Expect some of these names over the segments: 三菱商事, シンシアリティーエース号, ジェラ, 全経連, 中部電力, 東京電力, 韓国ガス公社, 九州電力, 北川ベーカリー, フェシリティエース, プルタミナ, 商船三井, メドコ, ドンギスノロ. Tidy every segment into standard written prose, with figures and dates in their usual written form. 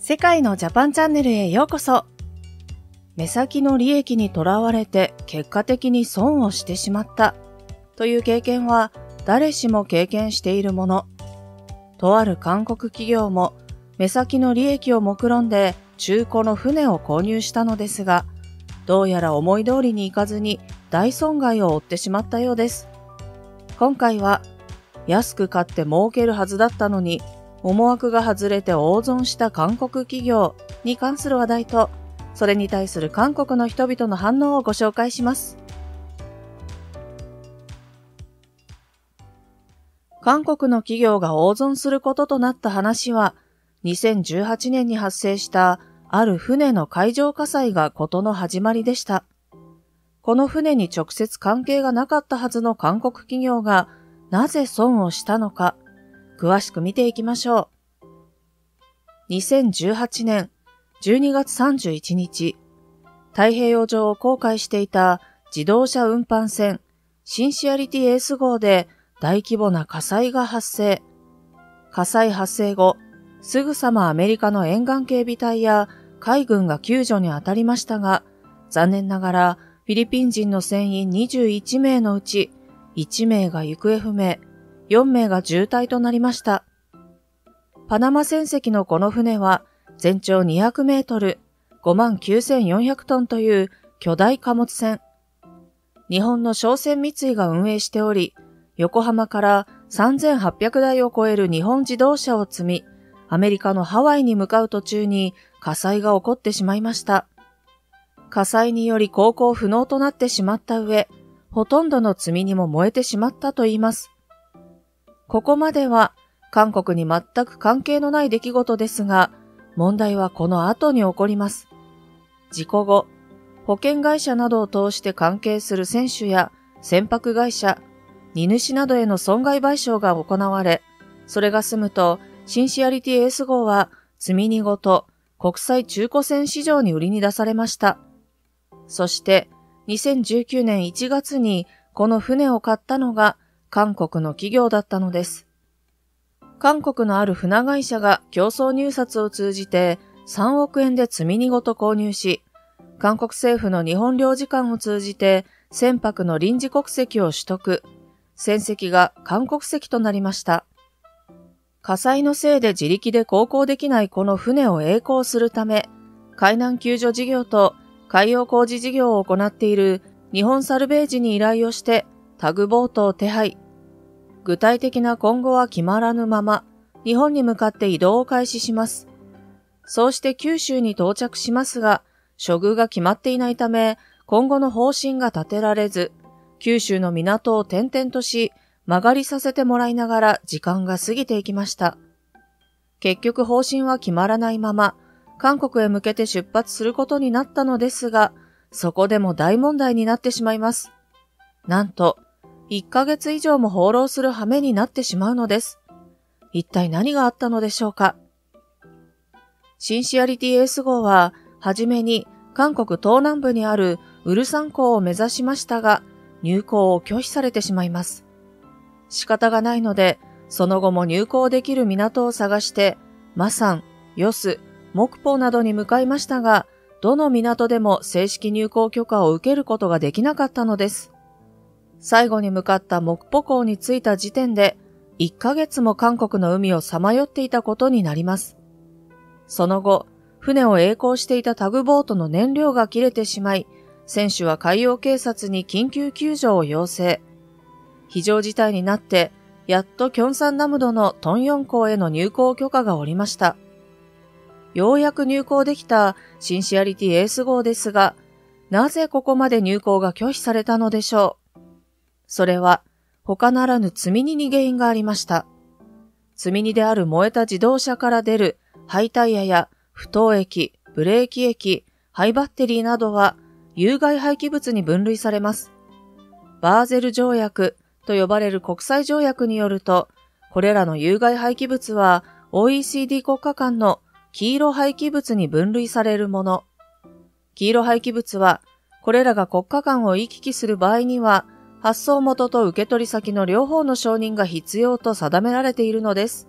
世界のジャパンチャンネルへようこそ。目先の利益にとらわれて結果的に損をしてしまったという経験は誰しも経験しているもの。とある韓国企業も目先の利益を目論んで中古の船を購入したのですが、どうやら思い通りにいかずに大損害を負ってしまったようです。今回は安く買って儲けるはずだったのに思惑が外れて大損した韓国企業に関する話題と、それに対する韓国の人々の反応をご紹介します。韓国の企業が大損することとなった話は、2018年に発生したある船の海上火災が事の始まりでした。この船に直接関係がなかったはずの韓国企業がなぜ損をしたのか、詳しく見ていきましょう。2018年12月31日、太平洋上を航海していた自動車運搬船シンシアリティエース号で大規模な火災が発生。火災発生後、すぐさまアメリカの沿岸警備隊や海軍が救助に当たりましたが、残念ながらフィリピン人の船員21名のうち1名が行方不明、4名が重体となりました。パナマ船籍のこの船は全長200メートル、59,400 トンという巨大貨物船。日本の商船三井が運営しており、横浜から3800台を超える日本自動車を積み、アメリカのハワイに向かう途中に火災が起こってしまいました。火災により航行不能となってしまった上、ほとんどの積み荷も燃えてしまったといいます。ここまでは韓国に全く関係のない出来事ですが、問題はこの後に起こります。事故後、保険会社などを通して関係する船主や船舶会社、荷主などへの損害賠償が行われ、それが済むと、シンシアリティエース号は積み荷ごと国際中古船市場に売りに出されました。そして2019年1月にこの船を買ったのが韓国の企業だったのです。韓国のある船会社が競争入札を通じて3億円で積み荷ごと購入し、韓国政府の日本領事館を通じて船舶の臨時国籍を取得、船籍が韓国籍となりました。火災のせいで自力で航行できないこの船を曳航するため、海難救助事業と海洋工事事業を行っている日本サルベージに依頼をしてタグボートを手配。具体的な今後は決まらぬまま、日本に向かって移動を開始します。そうして九州に到着しますが、処遇が決まっていないため、今後の方針が立てられず、九州の港を転々とし、曲がりさせてもらいながら時間が過ぎていきました。結局方針は決まらないまま、韓国へ向けて出発することになったのですが、そこでも大問題になってしまいます。なんと、1ヶ月以上も放浪する羽目になってしまうのです。一体何があったのでしょうか。シンシアリティエース号は、はじめに韓国東南部にあるウルサン港を目指しましたが、入港を拒否されてしまいます。仕方がないので、その後も入港できる港を探して、マサン、ヨス、モクポなどに向かいましたが、どの港でも正式入港許可を受けることができなかったのです。最後に向かったモクポ港に着いた時点で、1ヶ月も韓国の海をさまよっていたことになります。その後、船を曳航していたタグボートの燃料が切れてしまい、船主は海洋警察に緊急救助を要請。非常事態になって、やっとキョンサンナムドのトンヨン港への入港許可が下りました。ようやく入港できたシンシアリティエース号ですが、なぜここまで入港が拒否されたのでしょう。それは、他ならぬ積み荷に原因がありました。積み荷である燃えた自動車から出る廃タイヤや不凍液、ブレーキ液、廃バッテリーなどは有害廃棄物に分類されます。バーゼル条約、と呼ばれる国際条約によると、これらの有害廃棄物は OECD 国家間の黄色廃棄物に分類されるもの。黄色廃棄物は、これらが国家間を行き来する場合には、発送元と受け取り先の両方の承認が必要と定められているのです。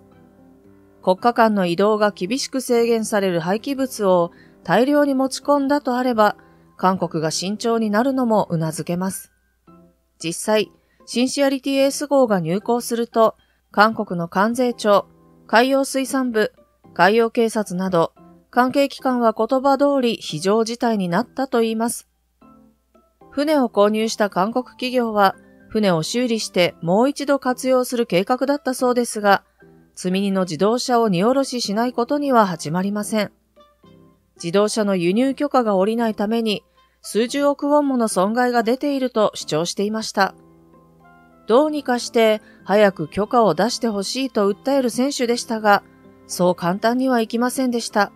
国家間の移動が厳しく制限される廃棄物を大量に持ち込んだとあれば、韓国が慎重になるのも頷けます。実際、シンシアリティ S 号が入港すると、韓国の関税庁、海洋水産部、海洋警察など、関係機関は言葉通り非常事態になったと言います。船を購入した韓国企業は、船を修理してもう一度活用する計画だったそうですが、積み荷の自動車を荷下ろししないことには始まりません。自動車の輸入許可が下りないために、数十億ウォンもの損害が出ていると主張していました。どうにかして早く許可を出してほしいと訴える選手でしたが、そう簡単にはいきませんでした。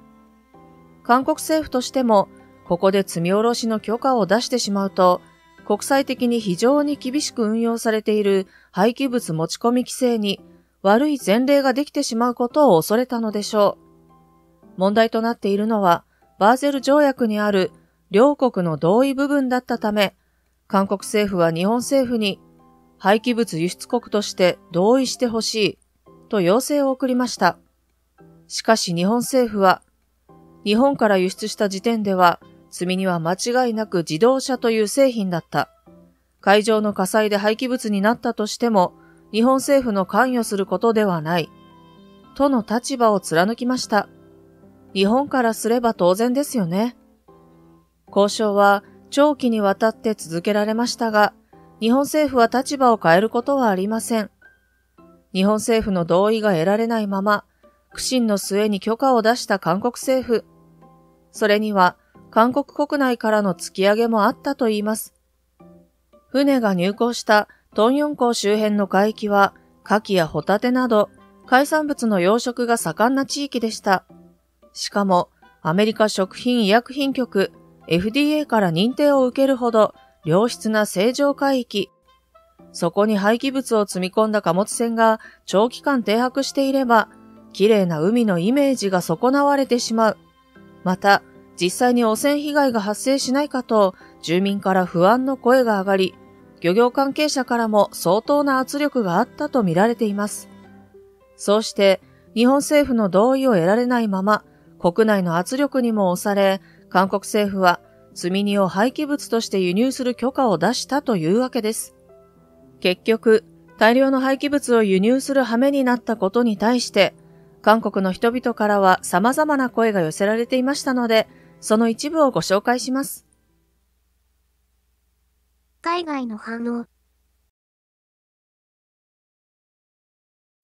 韓国政府としても、ここで積み下ろしの許可を出してしまうと、国際的に非常に厳しく運用されている廃棄物持ち込み規制に悪い前例ができてしまうことを恐れたのでしょう。問題となっているのは、バーゼル条約にある両国の同意部分だったため、韓国政府は日本政府に廃棄物輸出国として同意してほしいと要請を送りました。しかし日本政府は、日本から輸出した時点では、積み荷は間違いなく自動車という製品だった。海上の火災で廃棄物になったとしても、日本政府の関与することではない。との立場を貫きました。日本からすれば当然ですよね。交渉は長期にわたって続けられましたが、日本政府は立場を変えることはありません。日本政府の同意が得られないまま、苦心の末に許可を出した韓国政府。それには、韓国国内からの突き上げもあったといいます。船が入港したトンヨン港周辺の海域は、カキやホタテなど海産物の養殖が盛んな地域でした。しかも、アメリカ食品医薬品局 FDA から認定を受けるほど良質な正常海域。そこに廃棄物を積み込んだ貨物船が長期間停泊していれば、綺麗な海のイメージが損なわれてしまう。また、実際に汚染被害が発生しないかと住民から不安の声が上がり、漁業関係者からも相当な圧力があったと見られています。そうして日本政府の同意を得られないまま国内の圧力にも押され、韓国政府は積み荷を廃棄物として輸入する許可を出したというわけです。結局、大量の廃棄物を輸入する羽目になったことに対して、韓国の人々からは様々な声が寄せられていましたので、その一部をご紹介します。海外の反応。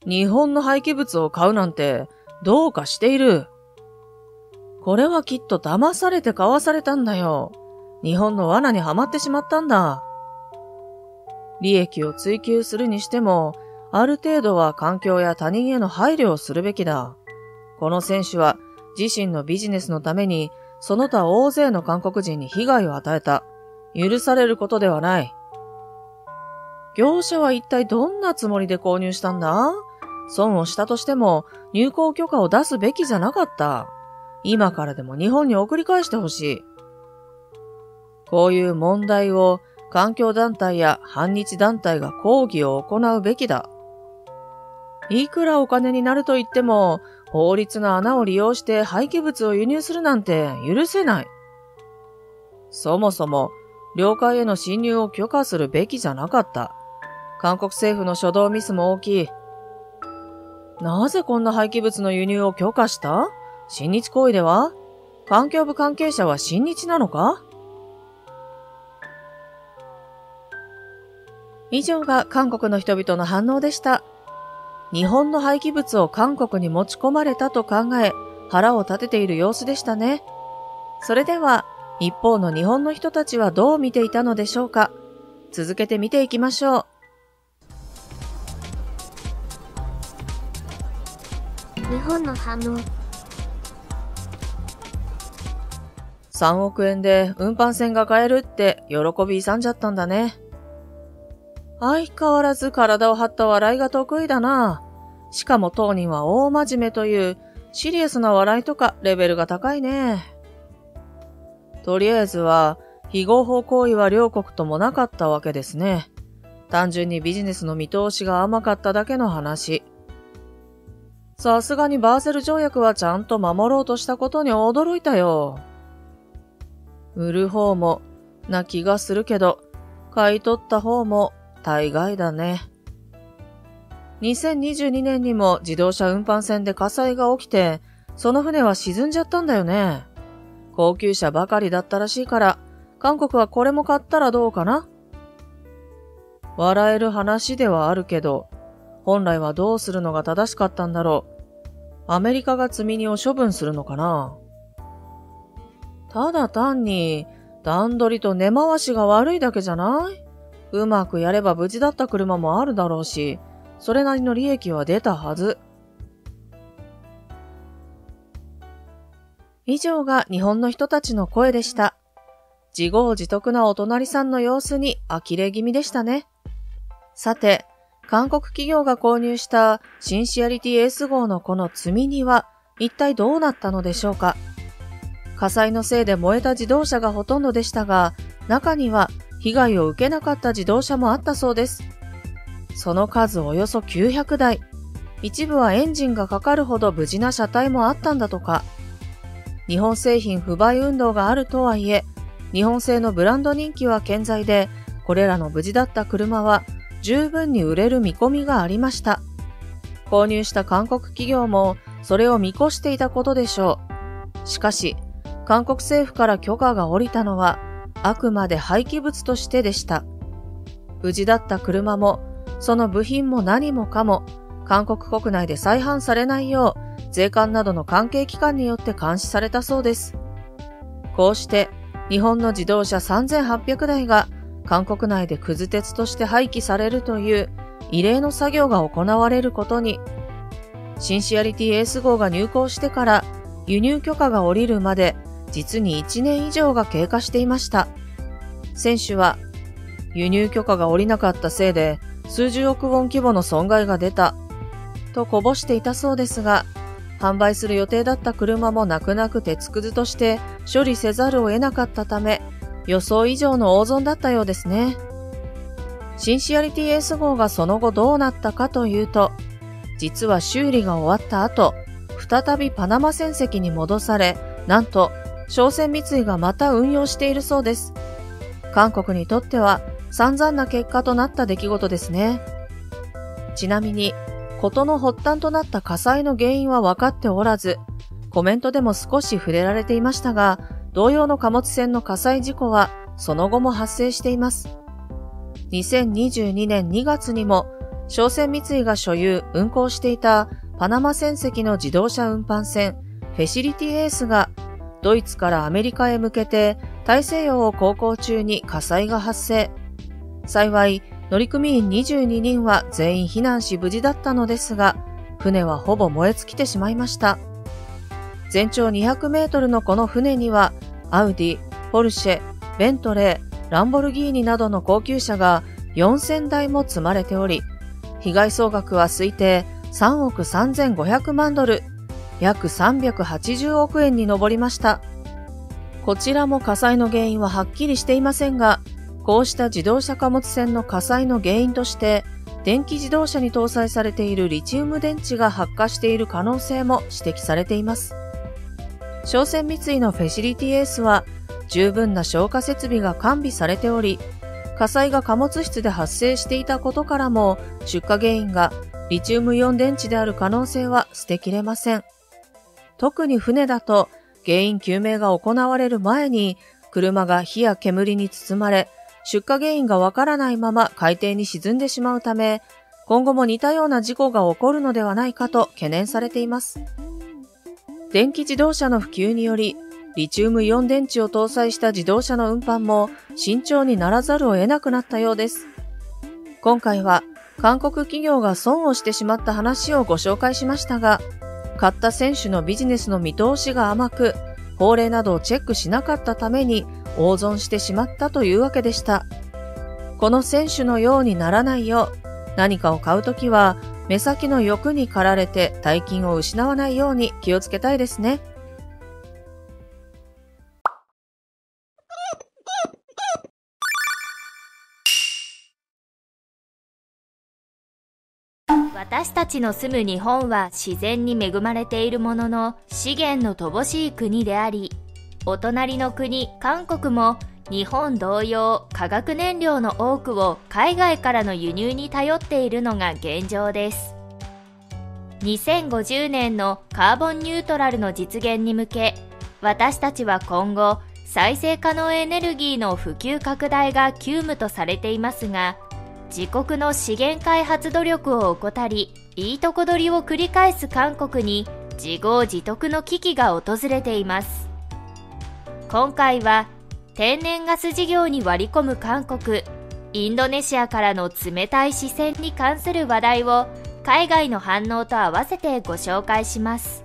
日本の廃棄物を買うなんてどうかしている。これはきっと騙されて買わされたんだよ。日本の罠にはまってしまったんだ。利益を追求するにしても、ある程度は環境や他人への配慮をするべきだ。この選手は自身のビジネスのためにその他大勢の韓国人に被害を与えた。許されることではない。業者は一体どんなつもりで購入したんだ？損をしたとしても入港許可を出すべきじゃなかった。今からでも日本に送り返してほしい。こういう問題を環境団体や反日団体が抗議を行うべきだ。いくらお金になると言っても、法律の穴を利用して廃棄物を輸入するなんて許せない。そもそも、領海への侵入を許可するべきじゃなかった。韓国政府の初動ミスも大きい。なぜこんな廃棄物の輸入を許可した？親日行為では？環境部関係者は親日なのか？以上が韓国の人々の反応でした。日本の廃棄物を韓国に持ち込まれたと考え、腹を立てている様子でしたね。それでは、一方の日本の人たちはどう見ていたのでしょうか。続けて見ていきましょう。日本の反応。3億円で運搬船が買えるって喜び勇んじゃったんだね。相変わらず体を張った笑いが得意だな。しかも当人は大真面目というシリアスな笑いとかレベルが高いね。とりあえずは非合法行為は両国ともなかったわけですね。単純にビジネスの見通しが甘かっただけの話。さすがにバーゼル条約はちゃんと守ろうとしたことに驚いたよ。売る方もな気がするけど、買い取った方も大概だね。2022年にも自動車運搬船で火災が起きて、その船は沈んじゃったんだよね。高級車ばかりだったらしいから、韓国はこれも買ったらどうかな？笑える話ではあるけど、本来はどうするのが正しかったんだろう。アメリカが積み荷を処分するのかな？ただ単に段取りと根回しが悪いだけじゃない？うまくやれば無事だった車もあるだろうし、それなりの利益は出たはず。以上が日本の人たちの声でした。自業自得なお隣さんの様子に呆れ気味でしたね。さて、韓国企業が購入したシンシアリティ S 号のこの積み荷は一体どうなったのでしょうか。火災のせいで燃えた自動車がほとんどでしたが、中には被害を受けなかった自動車もあったそうです。その数およそ900台。一部はエンジンがかかるほど無事な車体もあったんだとか。日本製品不買運動があるとはいえ、日本製のブランド人気は健在で、これらの無事だった車は十分に売れる見込みがありました。購入した韓国企業もそれを見越していたことでしょう。しかし、韓国政府から許可が下りたのは、あくまで廃棄物としてでした。無事だった車も、その部品も何もかも、韓国国内で再販されないよう、税関などの関係機関によって監視されたそうです。こうして、日本の自動車3800台が、韓国内でくず鉄として廃棄されるという、異例の作業が行われることに、シンシアリティ S 号が入港してから、輸入許可が下りるまで、実に1年以上が経過していました。選手は、輸入許可が下りなかったせいで、数十億ウォン規模の損害が出た、とこぼしていたそうですが、販売する予定だった車も泣く泣く鉄くずとして処理せざるを得なかったため、予想以上の大損だったようですね。シンシアリティ S 号がその後どうなったかというと、実は修理が終わった後、再びパナマ船籍に戻され、なんと商船三井がまた運用しているそうです。韓国にとっては、散々な結果となった出来事ですね。ちなみに、事の発端となった火災の原因は分かっておらず、コメントでも少し触れられていましたが、同様の貨物船の火災事故はその後も発生しています。2022年2月にも、商船三井が所有・運航していたパナマ船籍の自動車運搬船、フェシリティエースが、ドイツからアメリカへ向けて大西洋を航行中に火災が発生。幸い、乗組員22人は全員避難し無事だったのですが、船はほぼ燃え尽きてしまいました。全長200メートルのこの船には、アウディ、ポルシェ、ベントレー、ランボルギーニなどの高級車が4000台も積まれており、被害総額は推定3億3500万ドル、約380億円に上りました。こちらも火災の原因ははっきりしていませんが、こうした自動車貨物船の火災の原因として、電気自動車に搭載されているリチウム電池が発火している可能性も指摘されています。商船三井のフェシリティエースは、十分な消火設備が完備されており、火災が貨物室で発生していたことからも、出火原因がリチウムイオン電池である可能性は捨てきれません。特に船だと、原因究明が行われる前に、車が火や煙に包まれ、出火原因がわからないまま海底に沈んでしまうため、今後も似たような事故が起こるのではないかと懸念されています。電気自動車の普及により、リチウムイオン電池を搭載した自動車の運搬も慎重にならざるを得なくなったようです。今回は韓国企業が損をしてしまった話をご紹介しましたが、買った船種のビジネスの見通しが甘く、法令などをチェックしなかったために、大損してしまったというわけでした。この選手のようにならないよう、何かを買うときは目先の欲に駆られて大金を失わないように気をつけたいですね。私たちの住む日本は自然に恵まれているものの、資源の乏しい国であり、お隣の国韓国も日本同様化学燃料の多くを海外からの輸入に頼っているのが現状です。2050年のカーボンニュートラルの実現に向け、私たちは今後再生可能エネルギーの普及拡大が急務とされていますが、自国の資源開発努力を怠り、いいとこ取りを繰り返す韓国に自業自得の危機が訪れています。今回は天然ガス事業に割り込む韓国、インドネシアからの冷たい視線に関する話題を海外の反応と合わせてご紹介します。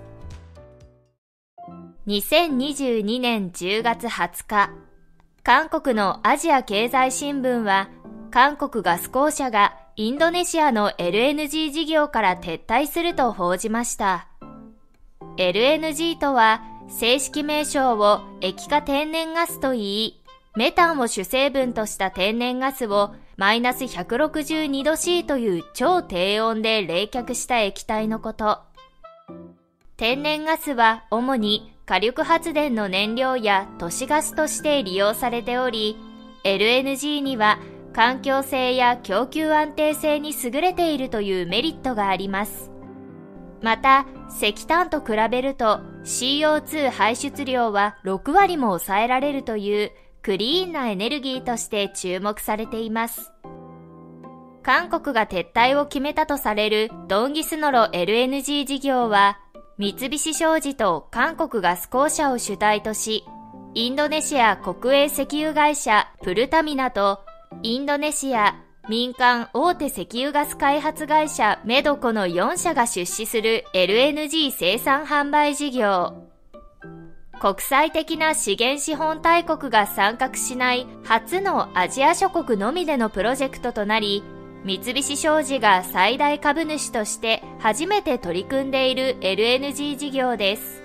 2022年10月20日、韓国のアジア経済新聞は、韓国ガス公社がインドネシアの LNG 事業から撤退すると報じました。LNG とは正式名称を液化天然ガスと言い、メタンを主成分とした天然ガスをマイナス162度 C という超低温で冷却した液体のこと。天然ガスは主に火力発電の燃料や都市ガスとして利用されており、LNG には環境性や供給安定性に優れているというメリットがあります。また、石炭と比べると CO2 排出量は6割も抑えられるというクリーンなエネルギーとして注目されています。韓国が撤退を決めたとされるドンギスノロ LNG 事業は、三菱商事と韓国ガス公社を主体とし、インドネシア国営石油会社プルタミナとインドネシア民間大手石油ガス開発会社メドコの4社が出資する LNG 生産販売事業。国際的な資源資本大国が参画しない初のアジア諸国のみでのプロジェクトとなり、三菱商事が最大株主として初めて取り組んでいる LNG 事業です。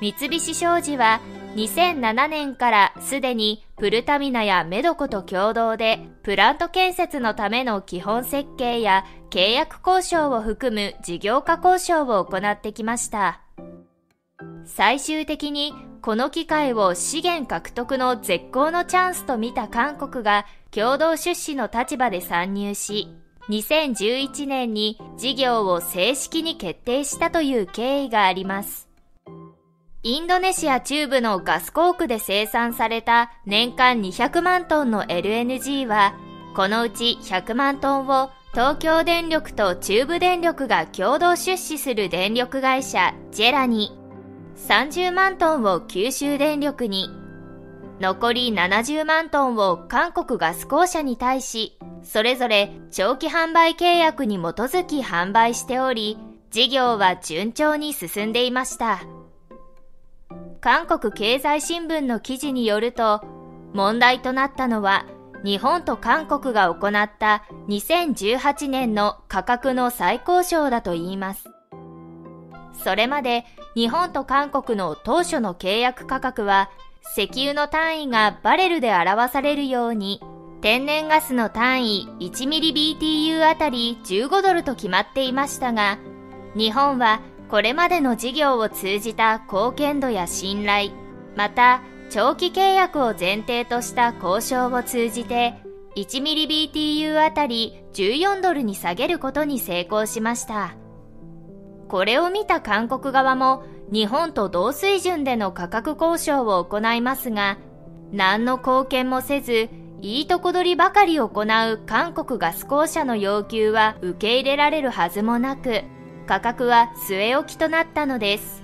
三菱商事は2007年からすでにプルタミナやメドコと共同でプラント建設のための基本設計や契約交渉を含む事業化交渉を行ってきました。最終的にこの機会を資源獲得の絶好のチャンスと見た韓国が共同出資の立場で参入し、2011年に事業を正式に決定したという経緯があります。インドネシア中部のガス鉱区で生産された年間200万トンの LNG は、このうち100万トンを東京電力と中部電力が共同出資する電力会社ジェラに、30万トンを九州電力に、残り70万トンを韓国ガス公社に対し、それぞれ長期販売契約に基づき販売しており、事業は順調に進んでいました。韓国経済新聞の記事によると、問題となったのは日本と韓国が行った2018年の価格の再交渉だといいます。それまで日本と韓国の当初の契約価格は、石油の単位がバレルで表されるように天然ガスの単位 1mmBTU あたり15ドルと決まっていましたが、日本はこれまでの事業を通じた貢献度や信頼、また長期契約を前提とした交渉を通じて 1mmBTU あたり14ドルに下げることに成功しました。これを見た韓国側も日本と同水準での価格交渉を行いますが、何の貢献もせずいいとこ取りばかり行う韓国ガス公社の要求は受け入れられるはずもなく、価格は据え置きとなったのです。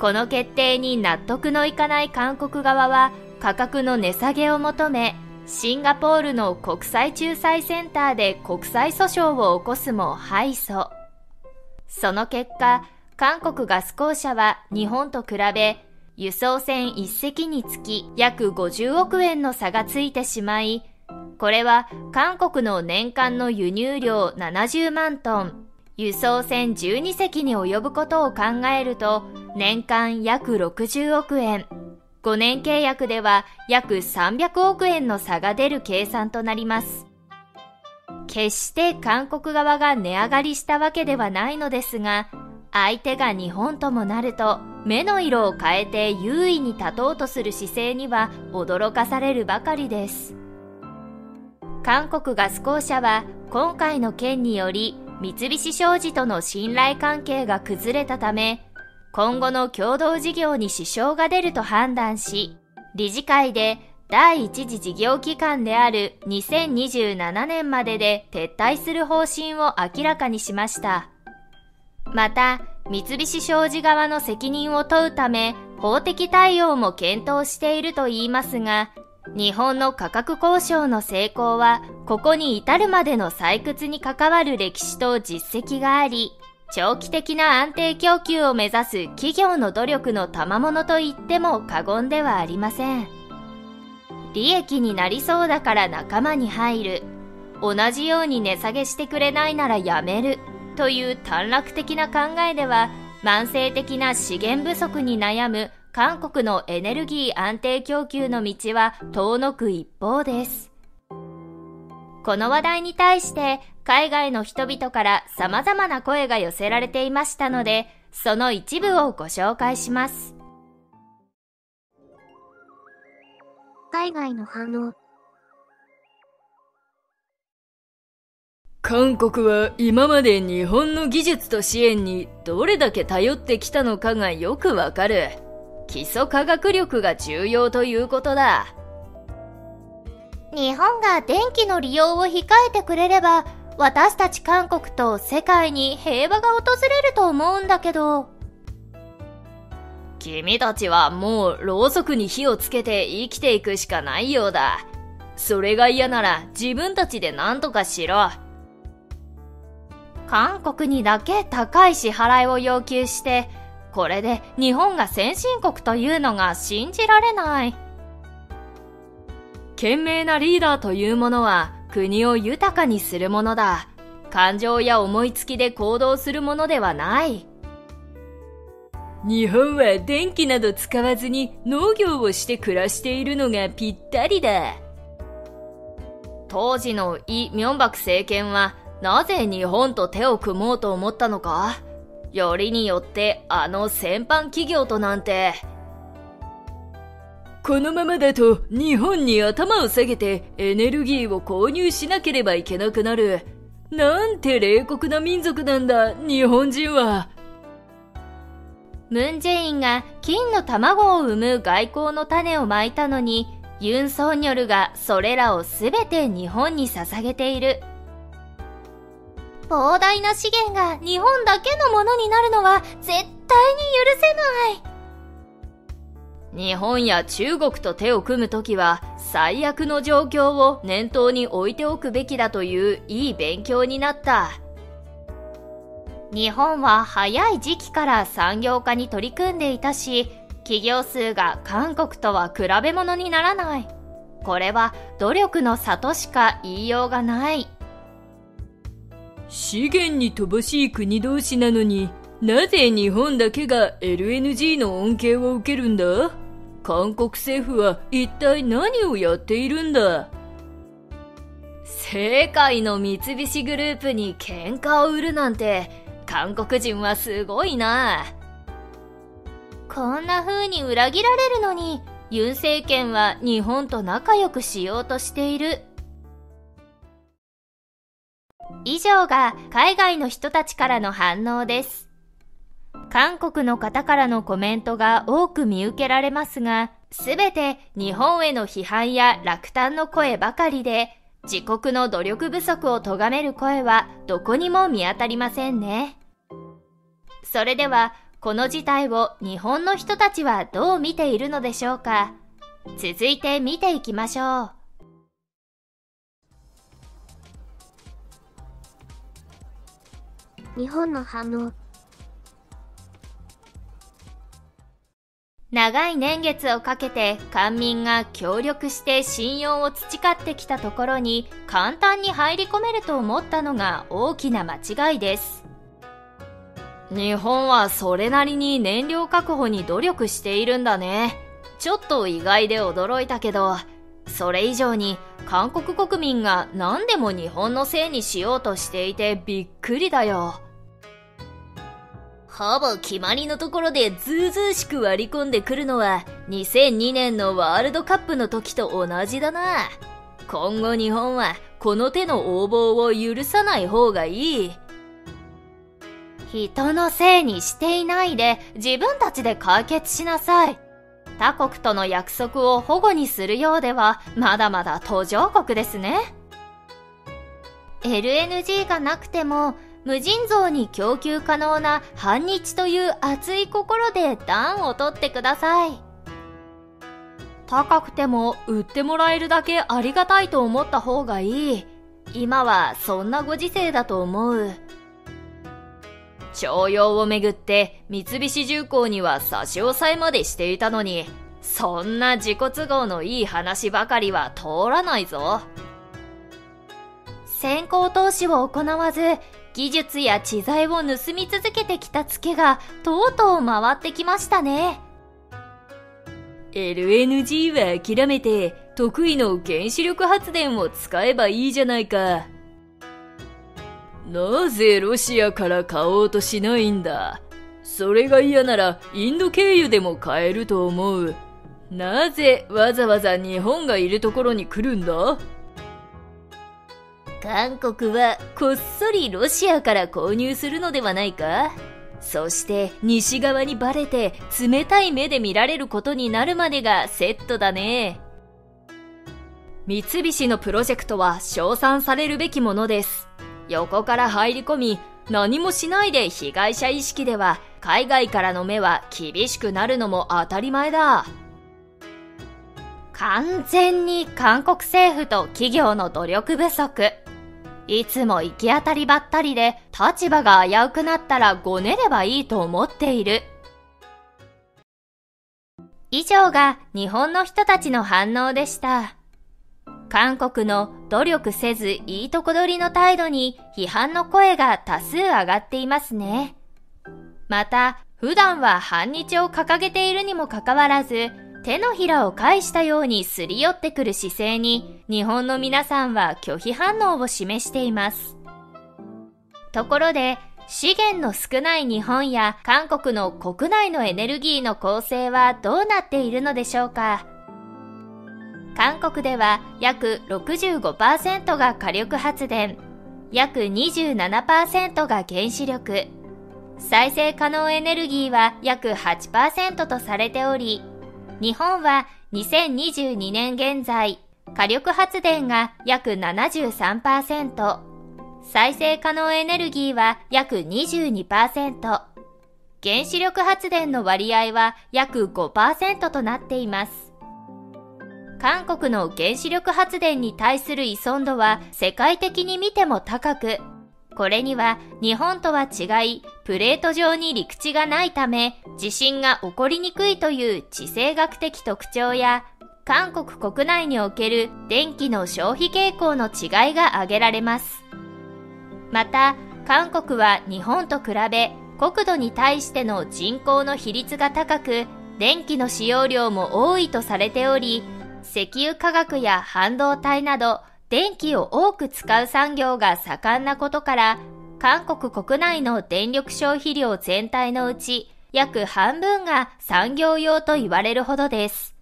この決定に納得のいかない韓国側は価格の値下げを求め、シンガポールの国際仲裁センターで国際訴訟を起こすも敗訴。その結果、韓国ガス公社は日本と比べ、輸送船1隻につき約50億円の差がついてしまい、これは韓国の年間の輸入量70万トン、輸送船12隻に及ぶことを考えると年間約60億円、5年契約では約300億円の差が出る計算となります。決して韓国側が値上がりしたわけではないのですが、相手が日本ともなると目の色を変えて優位に立とうとする姿勢には驚かされるばかりです。韓国ガス公社は今回の件により三菱商事との信頼関係が崩れたため、今後の共同事業に支障が出ると判断し、理事会で第一次事業期間である2027年までで撤退する方針を明らかにしました。また、三菱商事側の責任を問うため、法的対応も検討していると言いますが、日本の価格交渉の成功は、ここに至るまでの採掘に関わる歴史と実績があり、長期的な安定供給を目指す企業の努力の賜物と言っても過言ではありません。利益になりそうだから仲間に入る。同じように値下げしてくれないならやめる。という短絡的な考えでは、慢性的な資源不足に悩む韓国のエネルギー安定供給の道は遠のく一方です。この話題に対して、海外の人々から様々な声が寄せられていましたので、その一部をご紹介します。海外の反応。韓国は今まで日本の技術と支援にどれだけ頼ってきたのかがよくわかる。基礎科学力が重要ということだ。日本が電気の利用を控えてくれれば、私たち韓国と世界に平和が訪れると思うんだけど。君たちはもうろうそくに火をつけて生きていくしかないようだ。それが嫌なら自分たちで何とかしろ。韓国にだけ高い支払いを要求して、これで日本が先進国というのが信じられない。賢明なリーダーというものは国を豊かにするものだ。感情や思いつきで行動するものではない。日本は電気など使わずに農業をして暮らしているのがぴったりだ。当時のイ・ミョンバク政権はなぜ日本と手を組もうと思ったのか。よりによってあの戦犯企業となんて。このままだと日本に頭を下げてエネルギーを購入しなければいけなくなる。なんて冷酷な民族なんだ、日本人は。ムン・ジェインが金の卵を産む外交の種をまいたのに、ユン・ソンニョルがそれらをすべて日本に捧げている。膨大な資源が日本だけのものになるのは絶対に許せない。日本や中国と手を組むときは、最悪の状況を念頭に置いておくべきだといういい勉強になった。日本は早い時期から産業化に取り組んでいたし、企業数が韓国とは比べ物にならない。これは努力の差としか言いようがない。資源に乏しい国同士なのに、なぜ日本だけが LNG の恩恵を受けるんだ？韓国政府は一体何をやっているんだ？世界の三菱グループに喧嘩を売るなんて、韓国人はすごいな。こんな風に裏切られるのに、ユン政権は日本と仲良くしようとしている。以上が海外の人たちからの反応です。韓国の方からのコメントが多く見受けられますが、すべて日本への批判や落胆の声ばかりで、自国の努力不足を咎める声はどこにも見当たりませんね。それでは、この事態を日本の人たちはどう見ているのでしょうか。続いて見ていきましょう。日本の反応。長い年月をかけて官民が協力して信用を培ってきたところに簡単に入り込めると思ったのが大きな間違いです。日本はそれなりに燃料確保に努力しているんだね。ちょっと意外で驚いたけど、それ以上に韓国国民が何でも日本のせいにしようとしていてびっくりだよ。ほぼ決まりのところでずうずうしく割り込んでくるのは2002年のワールドカップの時と同じだな。今後日本はこの手の横暴を許さない方がいい。人のせいにしていないで自分たちで解決しなさい。他国との約束を反故にするようではまだまだ途上国ですね。LNG がなくても無尽蔵に供給可能な反日という熱い心で暖を取ってください。高くても売ってもらえるだけありがたいと思った方がいい。今はそんなご時世だと思う。徴用をめぐって三菱重工には差し押さえまでしていたのに、そんな自己都合のいい話ばかりは通らないぞ。先行投資を行わず、技術や知財を盗み続けてきたツケがとうとう回ってきましたね。LNG は諦めて得意の原子力発電を使えばいいじゃないか。なぜロシアから買おうとしないんだ。それが嫌ならインド経由でも買えると思う。なぜわざわざ日本がいるところに来るんだ。韓国はこっそりロシアから購入するのではないか。そして西側にバレて冷たい目で見られることになるまでがセットだね。三菱のプロジェクトは称賛されるべきものです。横から入り込み、何もしないで被害者意識では海外からの目は厳しくなるのも当たり前だ。完全に韓国政府と企業の努力不足。いつも行き当たりばったりで立場が危うくなったらごねればいいと思っている。以上が日本の人たちの反応でした。韓国の努力せずいいとこ取りの態度に批判の声が多数上がっていますね。また、普段は反日を掲げているにもかかわらず、手のひらを返したようにすり寄ってくる姿勢に日本の皆さんは拒否反応を示しています。ところで、資源の少ない日本や韓国の国内のエネルギーの構成はどうなっているのでしょうか。韓国では約 65% が火力発電、約 27% が原子力、再生可能エネルギーは約 8% とされており、日本は2022年現在、火力発電が約 73%、再生可能エネルギーは約 22%、原子力発電の割合は約 5% となっています。韓国の原子力発電に対する依存度は世界的に見ても高く、これには日本とは違い、プレート上に陸地がないため地震が起こりにくいという地政学的特徴や韓国国内における電気の消費傾向の違いが挙げられます。また、韓国は日本と比べ国土に対しての人口の比率が高く、電気の使用量も多いとされており、石油化学や半導体など電気を多く使う産業が盛んなことから、韓国国内の電力消費量全体のうち約半分が産業用と言われるほどです。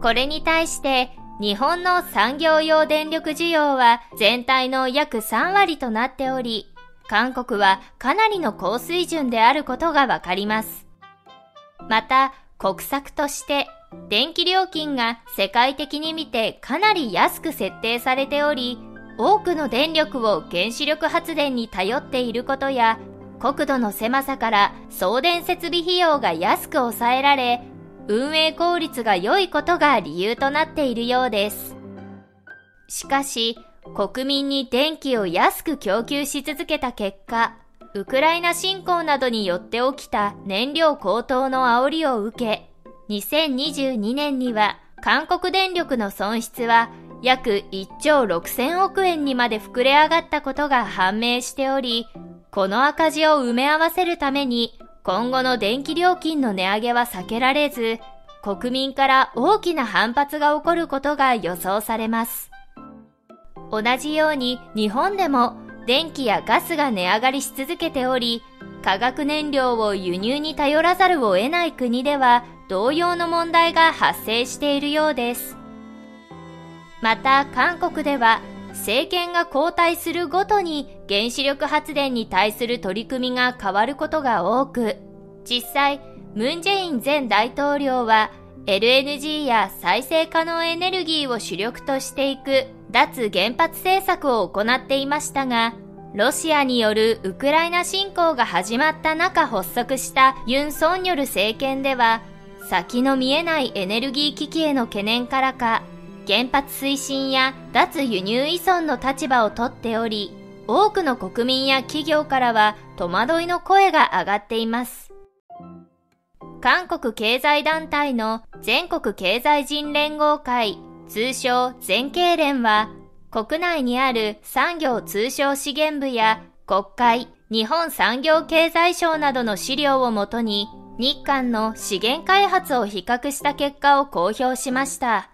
これに対して日本の産業用電力需要は全体の約3割となっており、韓国はかなりの高水準であることがわかります。また、国策として、電気料金が世界的に見てかなり安く設定されており、多くの電力を原子力発電に頼っていることや、国土の狭さから送電設備費用が安く抑えられ、運営効率が良いことが理由となっているようです。しかし、国民に電気を安く供給し続けた結果、ウクライナ侵攻などによって起きた燃料高騰の煽りを受け、2022年には韓国電力の損失は約1兆6000億円にまで膨れ上がったことが判明しており、この赤字を埋め合わせるために今後の電気料金の値上げは避けられず、国民から大きな反発が起こることが予想されます。同じように日本でも電気やガスが値上がりし続けており、化学燃料を輸入に頼らざるを得ない国では同様の問題が発生しているようです。また韓国では政権が交代するごとに原子力発電に対する取り組みが変わることが多く、実際ムン・ジェイン前大統領は LNG や再生可能エネルギーを主力としていく脱原発政策を行っていましたが、ロシアによるウクライナ侵攻が始まった中発足したユン・ソンニョル政権では、先の見えないエネルギー危機への懸念からか、原発推進や脱輸入依存の立場をとっており、多くの国民や企業からは戸惑いの声が上がっています。韓国経済団体の全国経済人連合会、通称全経連は、国内にある産業通商資源部や国会、日本産業経済省などの資料をもとに、日韓の資源開発を比較した結果を公表しました。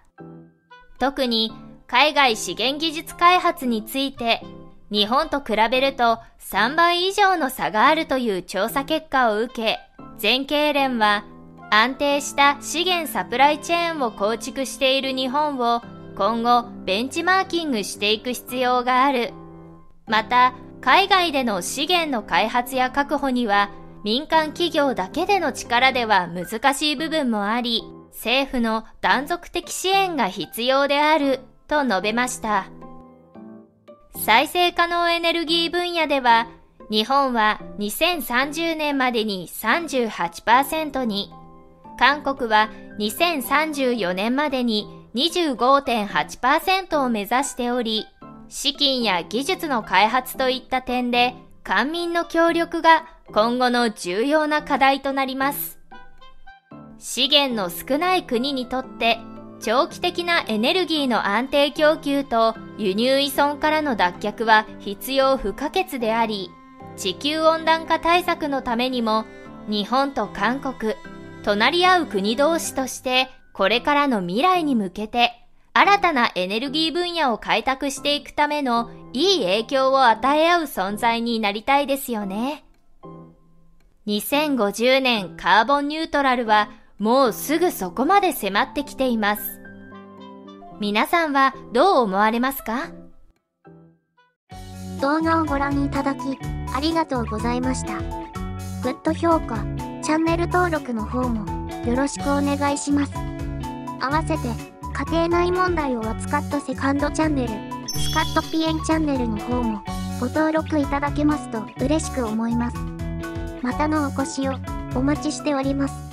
特に海外資源技術開発について、日本と比べると3倍以上の差があるという調査結果を受け、全経連は安定した資源サプライチェーンを構築している日本を今後ベンチマーキングしていく必要がある。また、海外での資源の開発や確保には民間企業だけでの力では難しい部分もあり、政府の断続的支援が必要であると述べました。再生可能エネルギー分野では、日本は2030年までに 38% に、韓国は2034年までに 25.8% を目指しており、資金や技術の開発といった点で、官民の協力が今後の重要な課題となります。資源の少ない国にとって長期的なエネルギーの安定供給と輸入依存からの脱却は必要不可欠であり、地球温暖化対策のためにも日本と韓国、隣り合う国同士としてこれからの未来に向けて新たなエネルギー分野を開拓していくためのいい影響を与え合う存在になりたいですよね。2050年カーボンニュートラルはもうすぐそこまで迫ってきています。皆さんはどう思われますか？動画をご覧いただきありがとうございました。グッド評価、チャンネル登録の方もよろしくお願いします。合わせて家庭内問題を扱ったセカンドチャンネル、スカッとぴえんチャンネルの方もご登録いただけますと嬉しく思います。またのお越しをお待ちしております。